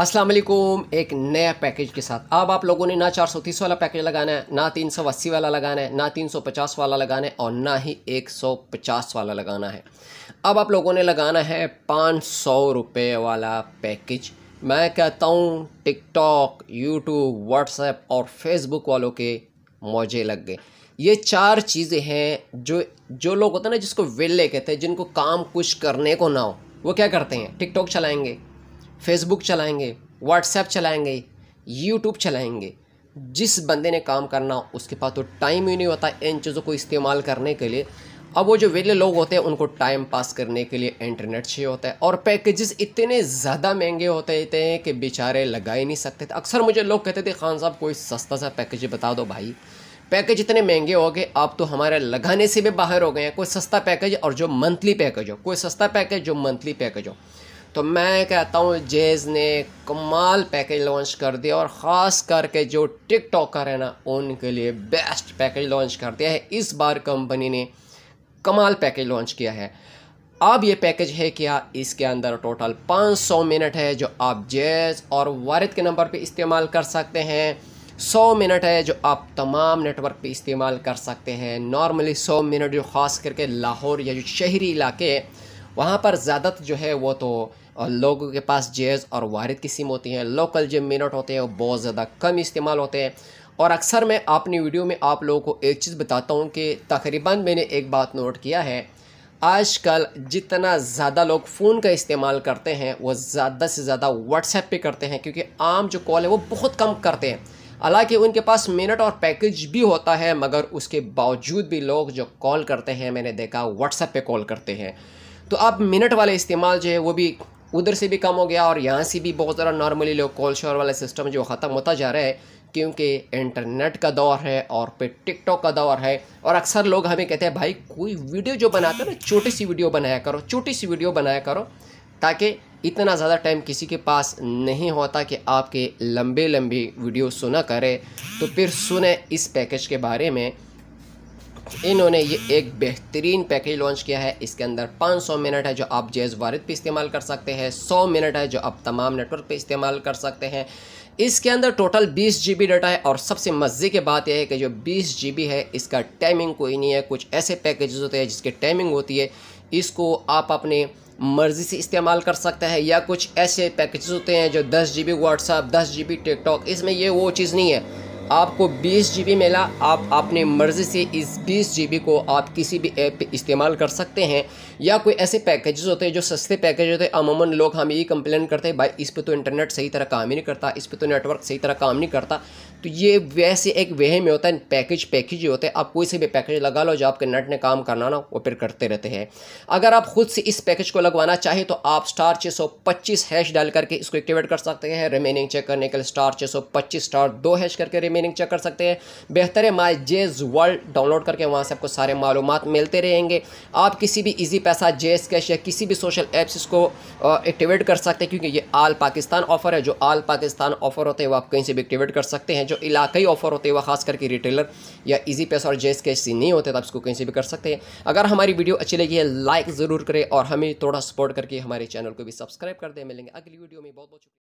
अस्सलामुअलैकुम। एक नया पैकेज के साथ अब आप लोगों ने ना 430 वाला पैकेज लगाना है, ना 380 वाला लगाना है, ना 350 वाला लगाना है और ना ही 150 वाला लगाना है। अब आप लोगों ने लगाना है 500 रुपये वाला पैकेज। मैं कहता हूँ टिकटॉक, यूट्यूब, व्हाट्सएप और फेसबुक वालों के मौजे लग गए। ये चार चीज़ें हैं जो लोग होते हैं ना, जिसको वेले कहते हैं, जिनको काम कुछ करने को ना हो, वो क्या करते हैं, टिकटॉक चलाएँगे, फेसबुक चलाएंगे, व्हाट्सएप चलाएंगे, यूट्यूब चलाएंगे। जिस बंदे ने काम करना उसके पास तो टाइम ही नहीं होता इन चीज़ों को इस्तेमाल करने के लिए। अब वो जो वेले लोग होते हैं उनको टाइम पास करने के लिए इंटरनेट चाहिए होता है और पैकेजेस इतने ज़्यादा महंगे होते हैं कि बेचारे लगा ही नहीं सकते थे। अक्सर मुझे लोग कहते थे, खान साहब कोई सस्ता सा पैकेज बता दो। भाई पैकेज इतने महंगे हो गए, आप तो हमारे लगाने से भी बाहर हो गए हैं। कोई सस्ता पैकेज और जो मंथली पैकेज हो, कोई सस्ता पैकेज जो मंथली पैकेज हो। तो मैं कहता हूँ जैज़ ने कमाल पैकेज लॉन्च कर दिया और ख़ास करके जो टिकटॉकर है ना, उनके लिए बेस्ट पैकेज लॉन्च कर दिया है। इस बार कंपनी ने कमाल पैकेज लॉन्च किया है। अब ये पैकेज है क्या, इसके अंदर टोटल 500 मिनट है जो आप जैज़ और वारिद के नंबर पे इस्तेमाल कर सकते हैं। 100 मिनट है जो आप तमाम नेटवर्क पे इस्तेमाल कर सकते हैं। नॉर्मली 100 मिनट जो ख़ास करके लाहौर या जो शहरी इलाके वहाँ पर ज़्यादातर जो है वो तो लोगों के पास जैज़ और वारिद की सिम होती हैं। लोकल जो मिनट होते हैं वो बहुत ज़्यादा कम इस्तेमाल होते हैं। और अक्सर मैं अपनी वीडियो में आप लोगों को एक चीज़ बताता हूँ कि तकरीबन मैंने एक बात नोट किया है, आजकल जितना ज़्यादा लोग फ़ोन का इस्तेमाल करते हैं वो ज़्यादा से ज़्यादा व्हाट्सएप पे करते हैं, क्योंकि आम जो कॉल है वो बहुत कम करते हैं। हालांकि उनके पास मिनट और पैकेज भी होता है, मगर उसके बावजूद भी लोग जो कॉल करते हैं मैंने देखा व्हाट्सएप पर कॉल करते हैं। तो आप मिनट वाले इस्तेमाल जो है वो भी उधर से भी कम हो गया और यहाँ से भी बहुत ज़्यादा नॉर्मली लोग कॉल शोर वाला सिस्टम जो ख़त्म होता जा रहा है, क्योंकि इंटरनेट का दौर है और फिर टिकटॉक का दौर है। और अक्सर लोग हमें कहते हैं, भाई कोई वीडियो जो बनाते हो ना, छोटी सी वीडियो बनाया करो, छोटी सी वीडियो बनाया करो, ताकि इतना ज़्यादा टाइम किसी के पास नहीं होता कि आपके लंबे लंबी वीडियो सुना करे। तो फिर सुने इस पैकेज के बारे में। इन्होंने ये एक बेहतरीन पैकेज लॉन्च किया है। इसके अंदर 500 मिनट है जो आप जैज़ वारिद पे इस्तेमाल कर सकते हैं। 100 मिनट है जो आप तमाम नेटवर्क पे इस्तेमाल कर सकते हैं। इसके अंदर टोटल 20 GB डाटा है और सबसे मज़े की बात यह है कि जो 20 GB है इसका टाइमिंग कोई नहीं है। कुछ ऐसे पैकेजेस होते हैं जिसकी टाइमिंग होती है, इसको आप अपने मर्ज़ी से इस्तेमाल कर सकते हैं, या कुछ ऐसे पैकेजेस होते हैं जो 10 GB व्हाट्सअप, 10 GB टिकटॉक। इसमें ये वो चीज़ नहीं है, आपको 20 GB मिला, आप अपने मर्ज़ी से इस 20 GB को आप किसी भी ऐप पे इस्तेमाल कर सकते हैं। या कोई ऐसे पैकेजेस होते हैं जो सस्ते पैकेज होते हैं। अमूमन लोग हम यही कंप्लेन करते हैं, भाई इस पे तो इंटरनेट सही तरह काम ही नहीं करता, इस पे तो नेटवर्क सही तरह काम नहीं करता। तो ये वैसे एक वह में होता है, पैकेज ही होते हैं। आप कोई से भी पैकेज लगा लो जो आपके नेट ने काम करना ना, वो फिर करते रहते हैं। अगर आप ख़ुद से इस पैकेज को लगवाना चाहें तो आप *625 हैश डाल करके इसको एक्टिवेट कर सकते हैं। रिमेनिंग चेक करने के लिए *625 *2 हैश करके रिमेनिंग चेक कर सकते हैं। बेहतर है माय जैज़ वर्ल्ड डाउनलोड करके, वहाँ से आपको सारे मालूमात मिलते रहेंगे। आप किसी भी EasyPaisa, जैज़ कैश या किसी भी सोशल ऐप्स इसको एक्टिवेट कर सकते हैं, क्योंकि ये आल पाकिस्तान ऑफ़र है। जो आल पाकिस्तान ऑफ़र होते हैं वो आप कहीं से भी एक्टिवेट कर सकते हैं। जो इलाकई ऑफ़र होते हैं वह खास करके रिटेलर या EasyPaisa और जैज़ कैश से नहीं होते, तो आप इसको कहीं से भी कर सकते हैं। अगर हमारी वीडियो अच्छी लगी है लाइक ज़रूर करें और हमें थोड़ा सपोर्ट करके हमारे चैनल को भी सब्सक्राइब कर दें। मिलेंगे अगली वीडियो में, बहुत बहुत शुक्रिया।